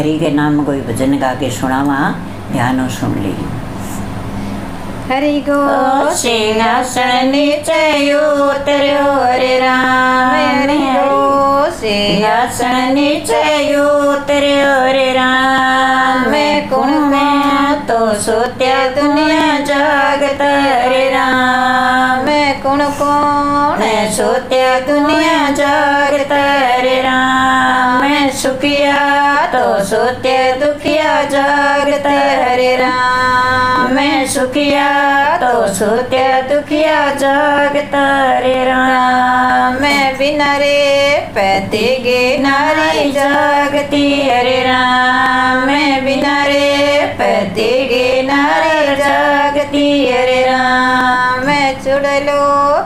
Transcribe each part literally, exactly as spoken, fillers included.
हरि के नाम कोई भजन गा के सुनावा, ध्यानो सुन ली। हरि गो सिंहासन नीचे उतर्यो रे राम, हरि गो सिंहासन नीचे उतर्यो रे राम, मैं कुण में तो सोत्या दुनिया जागत रे राम, मैं कुण कोण सोत्या दुनिया जागत रे राम, मैं सुखिया तो सोते दुखिया जागत हरे राम, मैं सुखिया तो सोते दुखिया जागत हरे राम, मैं बिना रे पैते गे नारी जागती हरे राम, मैं बिना रे पैते गे नारी जागती हरे राम, मैं चुड़लो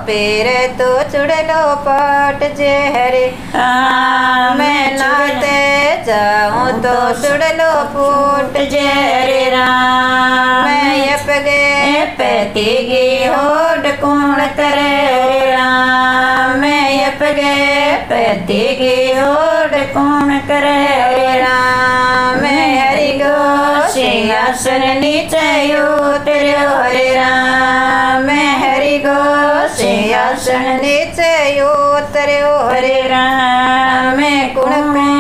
पेर तो चुड़लो पाट जे हरे राम, मैं नाते जाऊं तो चुड़लो फूट जे हरे राम, मैं यपगे पैती गी होड कोण करे हरे राम, मैं यपगे पैती गी होड कोण करे हरे राम, मैं हरि गो सिंहासन नीचे उतर्यो हरे राम, मैं हरि गो सिंहासन नीचे उतर्यो हरे राम, मैं कुण कोण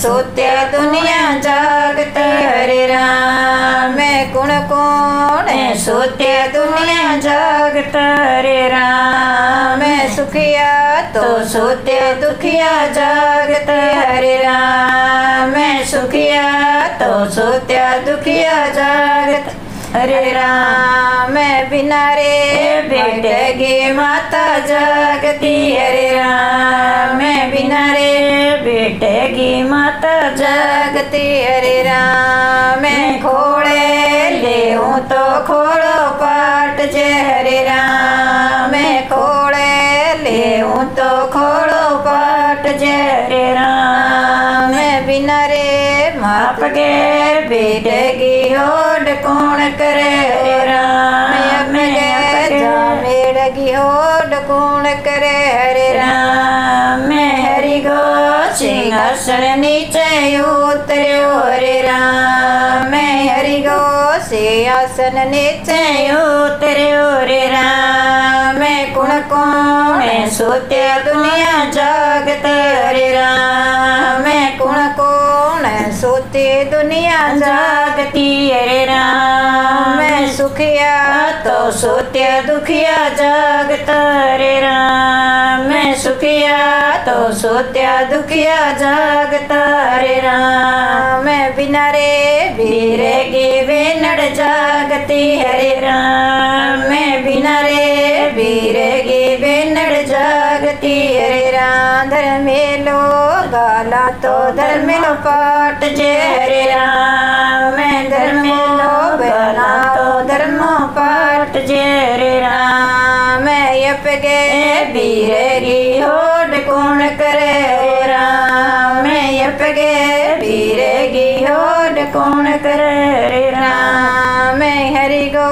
सोत्या दुनिया जागत हरे राम, मैं कुण कोण सोत्या दुनिया जागत हरे राम, मैं सुखिया तो सोत्या दुखिया जागत हरे राम, मैं सुखिया तो सोत्या दुखिया जागत हरे राम, मैं बिना रे बेटगे माता जागती हरे राम, मैं बिना रे बेटगी माता जागती हरे राम, मैं खोड़े ले हूँ तो खोड़ो पाट जय हरे राम, मैं खोड़े ले हूँ तो खोड़ो पाट जय हरे राम, मैं बिना रे माप के बेटगी होड कोण करे हरे राम, होड कोण करे हरे राम, मैं हरि गो सिंहासन नीचे उतर्यो हरे राम, मैं हरि गो सिंहासन नीचे उतर्यो हरे राम, मैं कुण कोण सोते दुनिया जागत हरे राम, मैं कुण कोण सोते दुनिया जागती हरे राम, मैं सुखिया तो सोते दुखिया जागत हरे राम, मैं सुखिया तो सोते दुखिया जागत हरे राम, मैं बिना रे बेरगे बेनड़ जागती हरे राम, मैं बिना रे बेरगे बेनड़ जागती हरे राम, धर्मेलो गाला तो धर्मेलो पाट जे हरे राम, मैं धर्मेलो गाला तो धर्मो पाट जे हरे राम, मैं यपगे बीरगी होड कोण करे हरे राम, मैं यपगे बीरगी होड कोण करे हरे राम, मैं हरि गो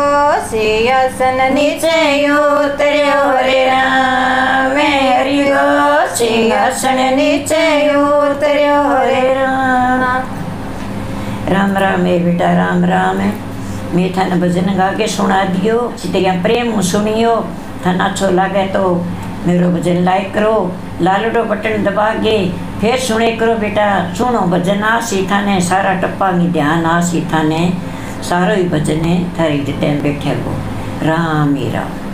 सिंहासन नीचे उतर्यो हरे राम, मैं हरि गो सिंहासन नीचे उतर्यो हरे राम। राम राम है बेटा, राम राम है। मैं थाने भजन गा के सुना दियो, तेरा प्रेम सुनियो, थाना अच्छो लागे तो मेरो भजन लाइक करो, लालड़ो बटन दबा के फिर सुने करो बेटा। सुनो भजन आ सीठा ने सारा टप्पा में ध्यान आ सीठा ने सारो ही भजन है थारी जितने बैठे को। राम ही राम।